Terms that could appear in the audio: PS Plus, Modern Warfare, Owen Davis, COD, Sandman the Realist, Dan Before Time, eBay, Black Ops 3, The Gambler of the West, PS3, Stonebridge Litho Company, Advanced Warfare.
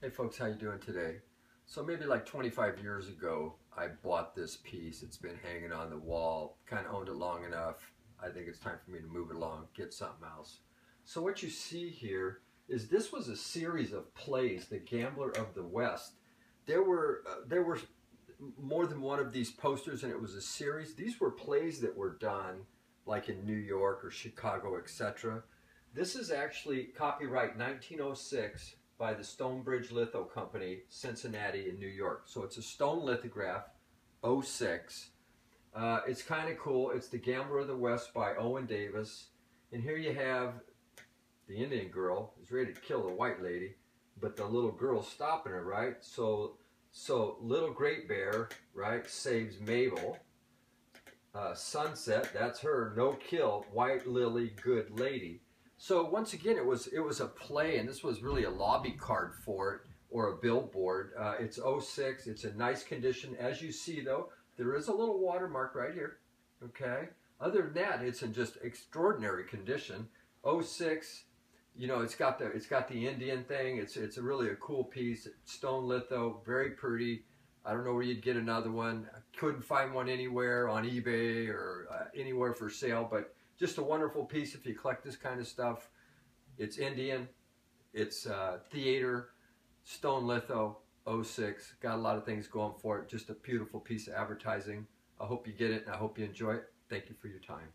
Hey folks, how you doing today? So maybe like 25 years ago I bought this piece. It's been hanging on the wall, kind of owned it long enough. I think it's time for me to move it along, get something else. So what you see here is this was a series of plays, The Gambler of the West. There were more than one of these posters and it was a series. These were plays that were done like in New York or Chicago, etc. This is actually copyright 1906 by the Stonebridge Litho Company, Cincinnati in New York. So it's a stone lithograph, 06. It's kind of cool. It's The Gambler of the West by Owen Davis. And here you have the Indian girl is ready to kill the white lady, but the little girl's stopping her, right? So Little Great Bear, right, saves Mabel. Sunset, that's her, no kill, white lily, good lady. So once again, it was a play, and this was really a lobby card for it, or a billboard. It's 06, it's in nice condition. As you see though, there is a little watermark right here, okay? Other than that, it's in just extraordinary condition. 06, you know, it's got the Indian thing. It's really a cool piece, stone litho, very pretty. I don't know where you'd get another one. I couldn't find one anywhere on eBay or anywhere for sale, but just a wonderful piece if you collect this kind of stuff. It's Indian, it's theater, stone litho, 06. Got a lot of things going for it. Just a beautiful piece of advertising. I hope you get it and I hope you enjoy it. Thank you for your time.